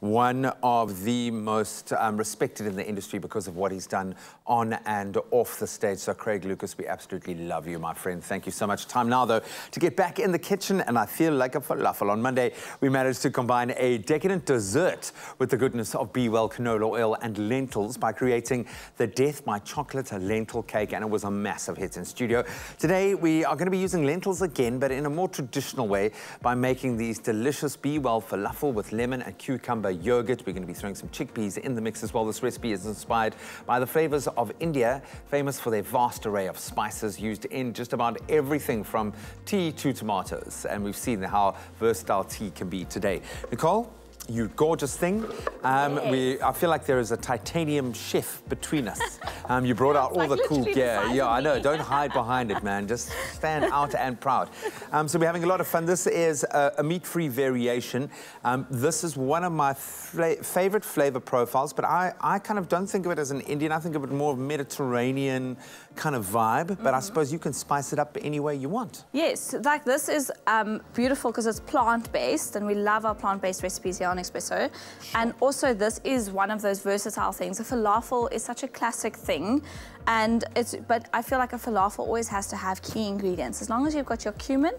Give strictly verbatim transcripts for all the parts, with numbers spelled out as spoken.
one of the most um, respected in the industry because of what he's done on and off the stage. So Craig Lucas, we absolutely love you, my friend. Thank you so much. Time now, though, to get back in the kitchen, and I feel like a falafel. On Monday, we managed to combine a decadent dessert with the goodness of B-Well canola oil and lentils by creating the Death by Chocolate Lentil Cake, and it was a massive hit in studio. Today, we are going to be using lentils again, but in a more traditional way by making these delicious B-Well falafel with lemon and cucumber yogurt. We're going to be throwing some chickpeas in the mix as well. This recipe is inspired by the flavors of India, famous for their vast array of spices used in just about everything from tea to tomatoes. And we've seen how versatile tea can be today. Nicole, you gorgeous thing. Um, yes. we, I feel like there is a titanium chef between us. Um, you brought out all like the cool gear. Yeah, I know. Don't hide behind it, man. Just stand out and proud. Um, so we're having a lot of fun. This is a, a meat-free variation. Um, this is one of my fla favorite flavor profiles, but I, I kind of don't think of it as an Indian. I think of it more of Mediterranean kind of vibe, but mm-hmm. I suppose you can spice it up any way you want. Yes, like this is um, beautiful because it's plant-based, and we love our plant-based recipes here on Expresso. And also this is one of those versatile things. A falafel is such a classic thing, and it's but I feel like a falafel always has to have key ingredients. As long as you've got your cumin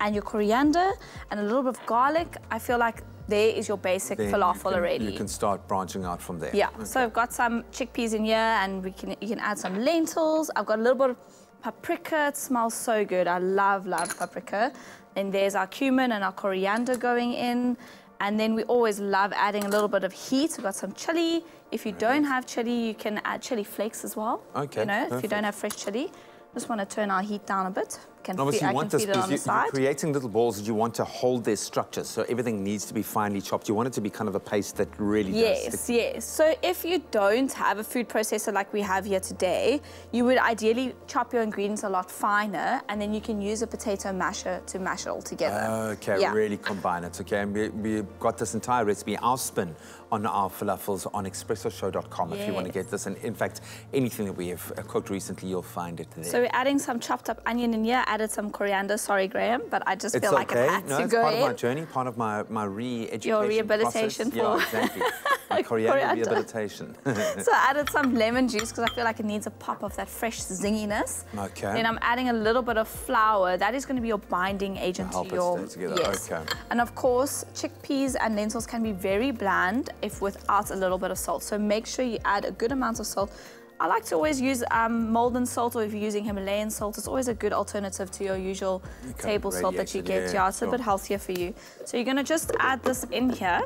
and your coriander and a little bit of garlic, I feel like there is your basic then falafel you can, already. You can start branching out from there. Yeah, okay. So I've got some chickpeas in here, and we can you can add some lentils. I've got a little bit of paprika. It smells so good. I love, love paprika. And there's our cumin and our coriander going in. And then we always love adding a little bit of heat. We've got some chili. If you don't have chili, you can add chili flakes as well. Okay, you know, perfect. If you don't have fresh chili. Just want to turn our heat down a bit. Can Obviously, feed, you want this because you, you're creating little balls that you want to hold their structures. So everything needs to be finely chopped. You want it to be kind of a paste that really yes, does. Yes, yes. So if you don't have a food processor like we have here today, you would ideally chop your ingredients a lot finer, and then you can use a potato masher to mash it all together. Okay, yeah. Really combine it. Okay, and we, we've got this entire recipe, our spin on our falafels on Expresso Show dot com yes. if you want to get this. And in fact, anything that we have cooked recently, you'll find it there. So we're adding some chopped up onion in here, added some coriander. Sorry, Graham, but I just it's feel like okay. it had no, to go part in. Part of my journey, part of my, my re-education Your rehabilitation process. For... Yeah, exactly. My coriander, coriander rehabilitation. So I added some lemon juice because I feel like it needs a pop of that fresh zinginess. Okay. Then I'm adding a little bit of flour. That is going to be your binding agent to, help to your... Help it stay together, yes. okay. And of course, chickpeas and lentils can be very bland if without a little bit of salt. So make sure you add a good amount of salt. I like to always use um, Maldon salt, or if you're using Himalayan salt, it's always a good alternative to your usual you table salt that you get. Yeah, it's sure. a bit healthier for you. So you're going to just add this in here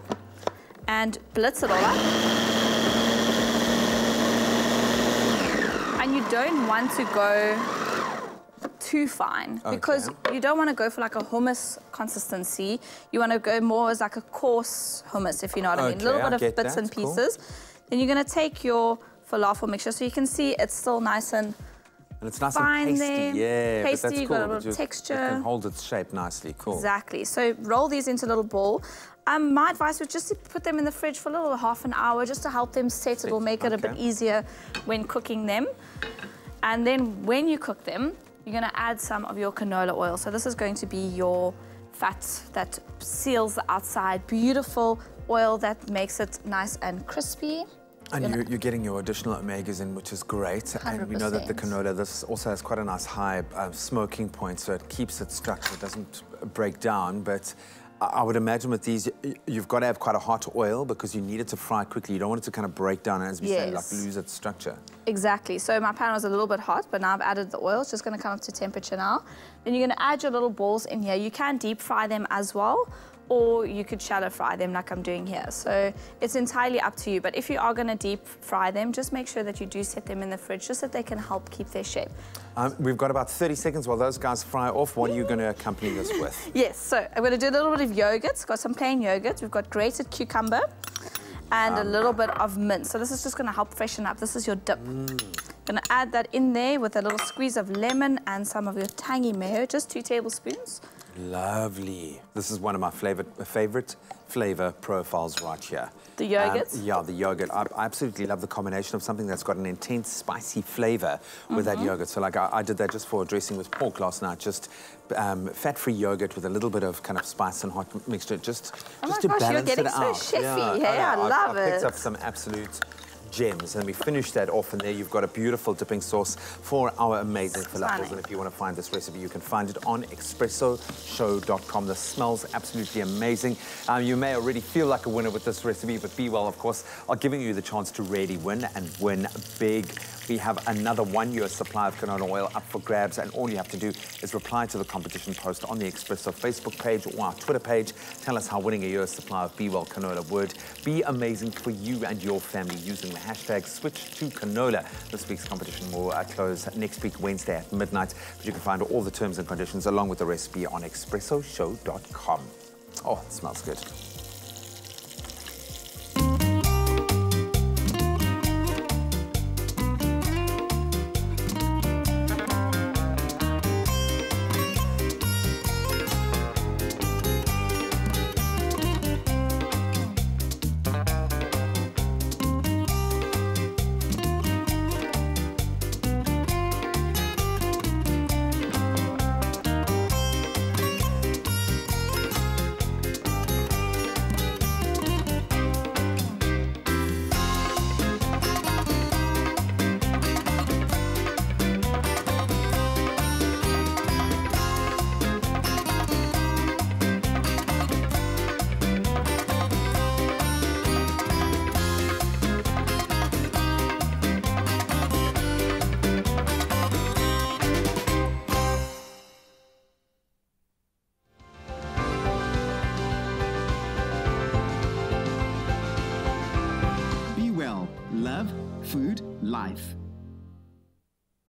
and blitz it all up. And you don't want to go too fine okay. because you don't want to go for like a hummus consistency. You want to go more as like a coarse hummus, if you know what okay, I mean. A little bit of bits that. and pieces. Cool. Then you're going to take your falafel mixture, so you can see it's still nice and and it's nice fine and pasty. There. Yeah, pasty, but that's you've cool. got a little texture. It can hold its shape nicely. Cool. Exactly. So roll these into a little ball. Um, my advice would just to put them in the fridge for a little half an hour, just to help them set. It will make okay. it a bit easier when cooking them. And then when you cook them, you're going to add some of your canola oil. So this is going to be your fat that seals the outside. Beautiful oil that makes it nice and crispy. And you're, you're getting your additional omegas in, which is great. one hundred percent. And we know that the canola, this also has quite a nice high uh, smoking point, so it keeps its structure, it doesn't break down. But I would imagine with these, you've got to have quite a hot oil because you need it to fry quickly. You don't want it to kind of break down and, as we yes. say, like lose its structure. Exactly. So my pan was a little bit hot, but now I've added the oil. It's just going to come up to temperature now. Then you're going to add your little balls in here. You can deep fry them as well, or you could shallow fry them like I'm doing here. So it's entirely up to you. But if you are going to deep fry them, just make sure that you do set them in the fridge just so that they can help keep their shape. Um, we've got about thirty seconds while those guys fry off. What are you going to accompany this with? Yes, so I'm going to do a little bit of yogurt. Got some plain yogurt. We've got grated cucumber and um, a little bit of mint. So this is just going to help freshen up. This is your dip. Mm. I'm going to add that in there with a little squeeze of lemon and some of your tangy mayo, just two tablespoons. Lovely. This is one of my favorite, favorite flavor profiles right here. The yogurt? Um, yeah, the yogurt. I, I absolutely love the combination of something that's got an intense, spicy flavor with mm-hmm. that yogurt. So like I, I did that just for dressing with pork last night, just um, fat-free yogurt with a little bit of kind of spice and hot mixture, just, oh just to gosh, balance it out. Oh my gosh, you're getting so chefy. Yeah, yeah I, I love I, I it. I picked up some absolute gems, and we finish that off, and there you've got a beautiful dipping sauce for our amazing falafels. And if you want to find this recipe, you can find it on Expresso Show dot com. This smells absolutely amazing. Um, you may already feel like a winner with this recipe, but B-Well, of course, are giving you the chance to really win and win big. We have another one-year supply of canola oil up for grabs, and all you have to do is reply to the competition post on the Expresso Facebook page or our Twitter page. Tell us how winning a year's supply of B-Well canola would be amazing for you and your family using the hashtag Switch To Canola. This week's competition will uh, close next week, Wednesday at midnight. But you can find all the terms and conditions along with the recipe on Expresso Show dot com. Oh, it smells good. Love, food, life.